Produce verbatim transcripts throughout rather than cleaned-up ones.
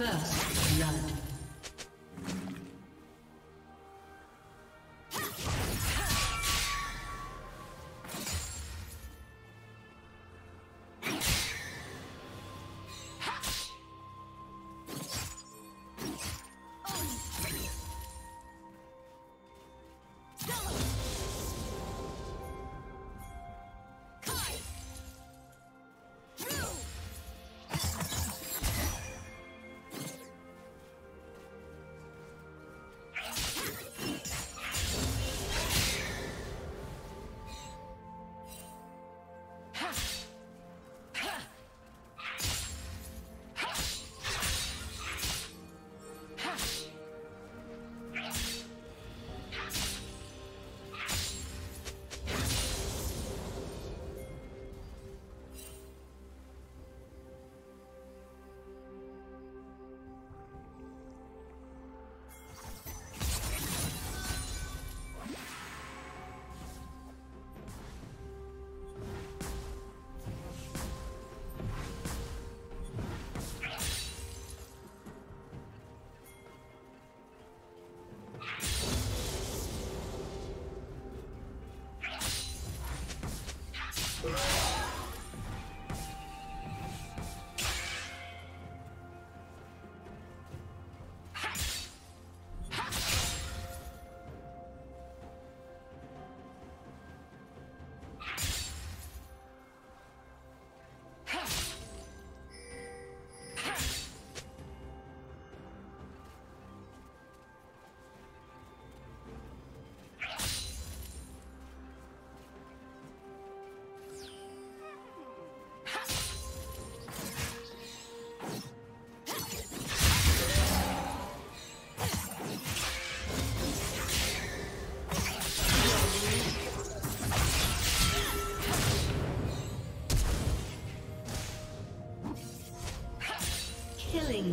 First blood. Killing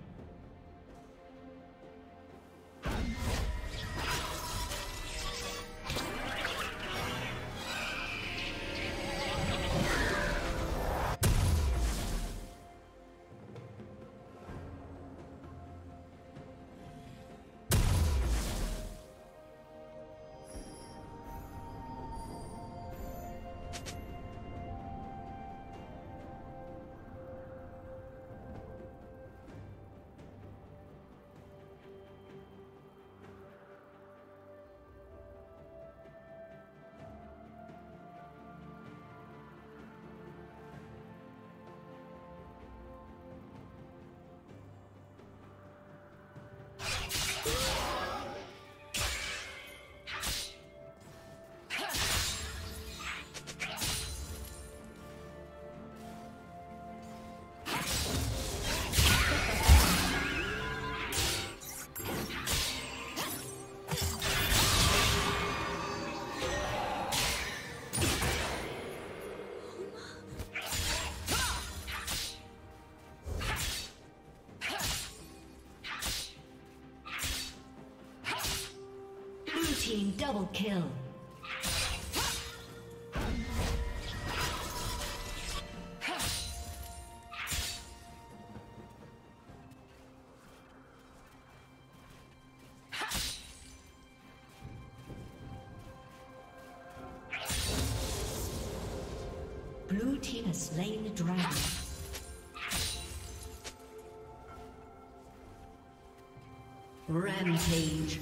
Double kill. Blue team has slain the dragon. Rampage.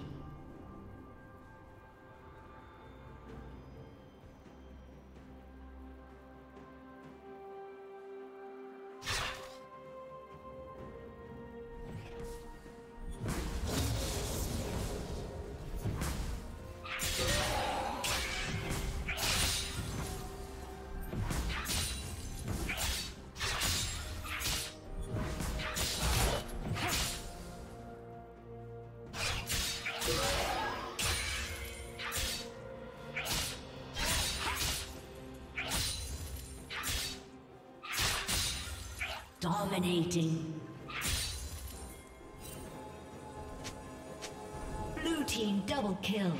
Dominating. Blue team double kill.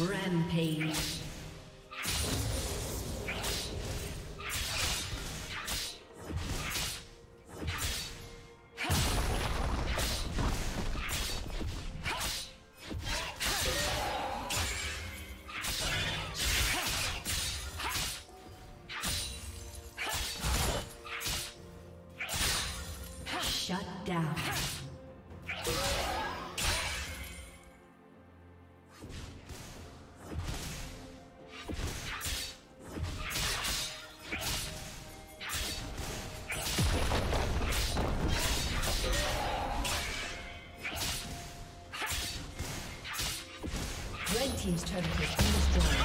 Rampage. Team's turn to destroy.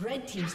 Red team's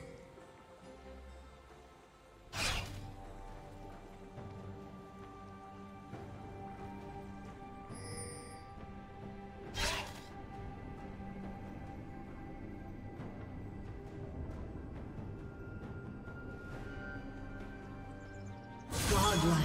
Godlike.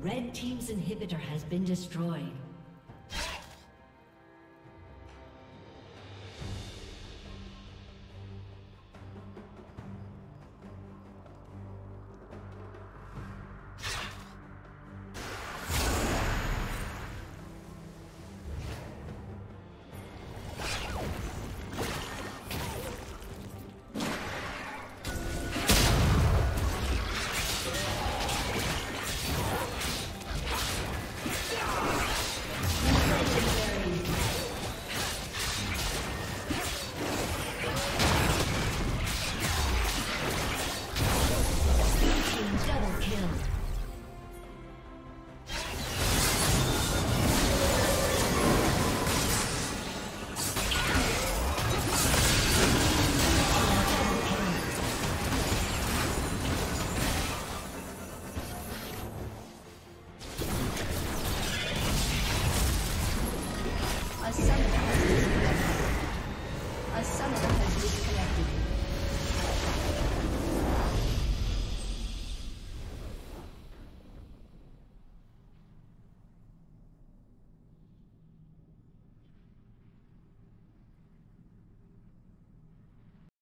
Red Team's inhibitor has been destroyed.